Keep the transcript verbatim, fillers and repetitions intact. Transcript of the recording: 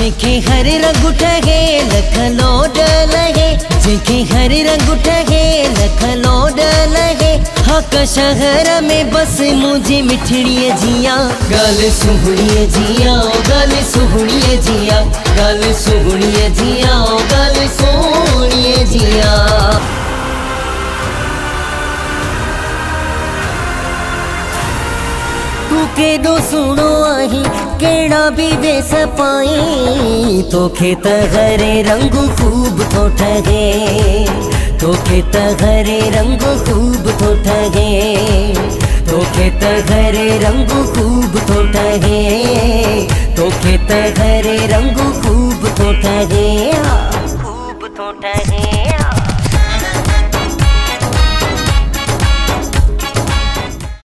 जेके हर रंग उठे लखलो डलगे, जेके हर रंग उठे लखलो डलगे। हक शहर में बस मुझे मिठड़िए जिया गल सुहड़िए जिया गल सुहड़िए जिया गल सुहड़िए जिया गल सुहड़िए जिया। तू केडो सुनो आही केड़ा भी बेस पाई, तो खेत घरे रंगू खूब तो ठगे, तो खेत घरे रंगू खूब तो ठगे, तो खेत घरे रंगू खूब तो ठगे, तो खेत घरे रंगू खूब तो ठगे खूब तो ठगे।